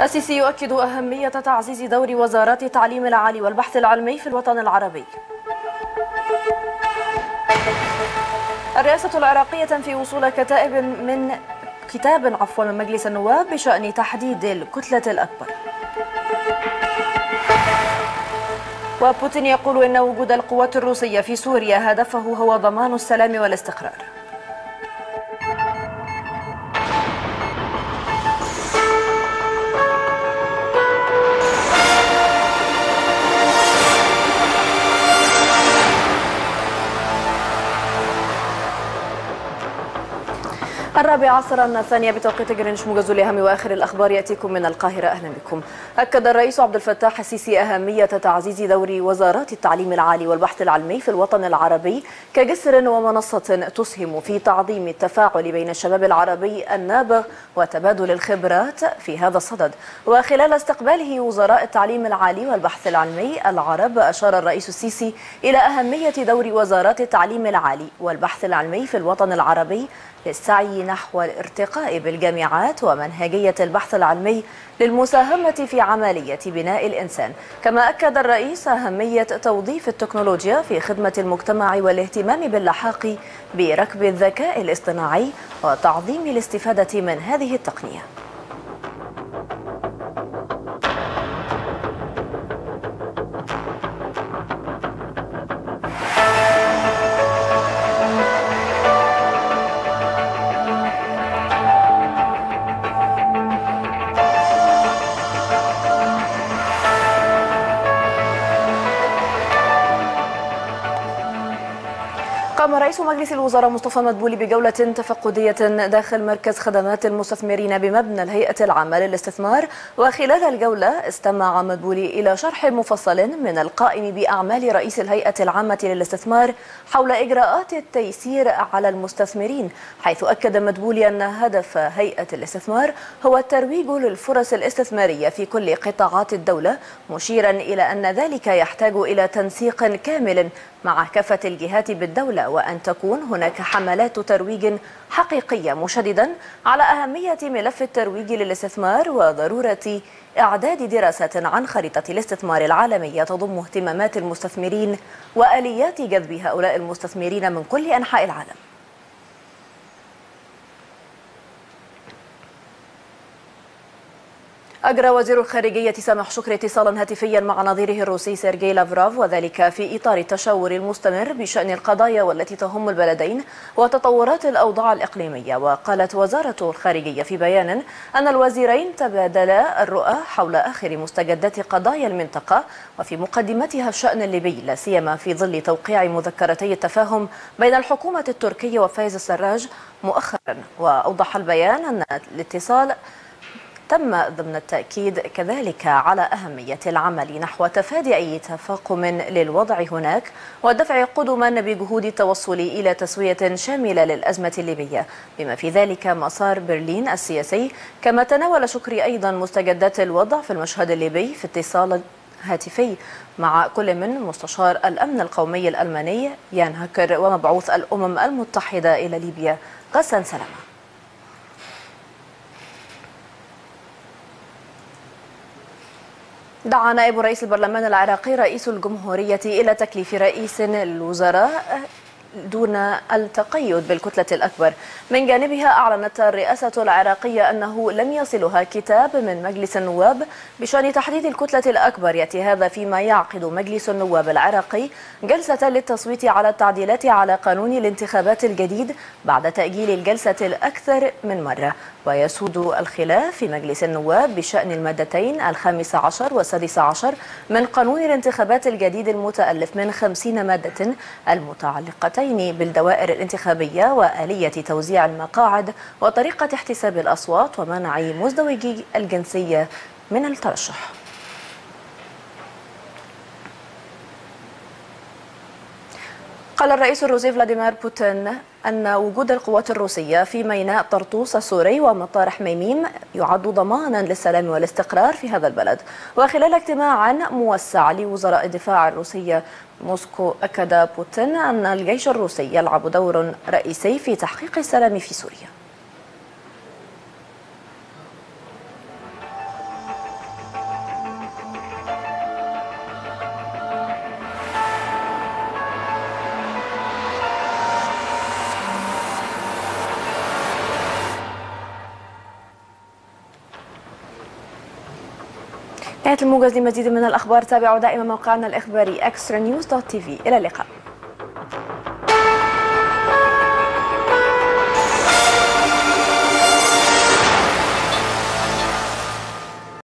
السيسي يؤكد أهمية تعزيز دور وزارات التعليم العالي والبحث العلمي في الوطن العربي. الرئاسة العراقية تنفي وصول كتاب من مجلس النواب بشأن تحديد الكتلة الأكبر. وبوتين يقول إن وجود القوات الروسية في سوريا هدفه هو ضمان السلام والاستقرار. الرابع عصرا الثانية بتوقيت جرينتش، موجز لأهم وآخر الأخبار يأتيكم من القاهرة. أهلا بكم. أكد الرئيس عبد الفتاح السيسي أهمية تعزيز دور وزارات التعليم العالي والبحث العلمي في الوطن العربي كجسر ومنصة تسهم في تعظيم التفاعل بين الشباب العربي النابغ وتبادل الخبرات. في هذا الصدد وخلال استقباله وزراء التعليم العالي والبحث العلمي العرب، أشار الرئيس السيسي إلى أهمية دور وزارات التعليم العالي والبحث العلمي في الوطن العربي للسعي نحو الارتقاء بالجامعات ومنهجية البحث العلمي للمساهمة في عملية بناء الإنسان. كما أكد الرئيس أهمية توظيف التكنولوجيا في خدمة المجتمع والاهتمام باللحاق بركب الذكاء الاصطناعي وتعظيم الاستفادة من هذه التقنية. قام رئيس مجلس الوزراء مصطفى مدبولي بجولة تفقدية داخل مركز خدمات المستثمرين بمبنى الهيئة العامة للاستثمار، وخلال الجولة استمع مدبولي إلى شرح مفصل من القائم بأعمال رئيس الهيئة العامة للاستثمار حول إجراءات التيسير على المستثمرين، حيث أكد مدبولي أن هدف هيئة الاستثمار هو الترويج للفرص الاستثمارية في كل قطاعات الدولة، مشيرا إلى أن ذلك يحتاج إلى تنسيق كامل مع كافة الجهات بالدولة، وأن تكون هناك حملات ترويج حقيقية، مشددا على أهمية ملف الترويج للاستثمار وضرورة إعداد دراسة عن خريطة الاستثمار العالمية تضم اهتمامات المستثمرين وآليات جذب هؤلاء المستثمرين من كل أنحاء العالم. أجرى وزير الخارجية سامح شكري اتصالا هاتفيا مع نظيره الروسي سيرجي لافروف، وذلك في إطار التشاور المستمر بشأن القضايا والتي تهم البلدين وتطورات الأوضاع الإقليمية. وقالت وزارة الخارجية في بيان أن الوزيرين تبادلا الرؤى حول آخر مستجدات قضايا المنطقة وفي مقدمتها الشأن الليبي، لا سيما في ظل توقيع مذكرتي التفاهم بين الحكومة التركية وفايز السراج مؤخرا. وأوضح البيان أن الاتصال تم ضمن التأكيد كذلك على أهمية العمل نحو تفادي أي تفاقم للوضع هناك والدفع قدما بجهود التوصل إلى تسوية شاملة للأزمة الليبية، بما في ذلك مسار برلين السياسي. كما تناول شكري أيضا مستجدات الوضع في المشهد الليبي في اتصال هاتفي مع كل من مستشار الأمن القومي الألماني يان هاكر ومبعوث الأمم المتحدة إلى ليبيا غسان سلامة. دعا نائب رئيس البرلمان العراقي رئيس الجمهورية إلى تكليف رئيس الوزراء دون التقيد بالكتلة الأكبر. من جانبها أعلنت الرئاسة العراقية أنه لم يصلها كتاب من مجلس النواب بشأن تحديد الكتلة الأكبر، يأتي هذا فيما يعقد مجلس النواب العراقي جلسة للتصويت على التعديلات على قانون الانتخابات الجديد بعد تأجيل الجلسة الأكثر من مرة. ويسود الخلاف في مجلس النواب بشأن المادتين 15 و16 من قانون الانتخابات الجديد المتألف من 50 مادة المتعلقتين بالدوائر الانتخابية وآلية توزيع المقاعد وطريقة احتساب الأصوات ومنع مزدوجي الجنسية من الترشح. قال الرئيس الروسي فلاديمير بوتين أن وجود القوات الروسية في ميناء طرطوس السوري ومطار حميميم يعد ضمانا للسلام والاستقرار في هذا البلد. وخلال اجتماع موسع لوزراء الدفاع الروسية موسكو، أكد بوتين أن الجيش الروسي يلعب دور رئيسي في تحقيق السلام في سوريا. انتهت الموجز. لمزيد من الأخبار تابعوا دائما موقعنا الإخباري eXtraNewsTV. إلى اللقاء.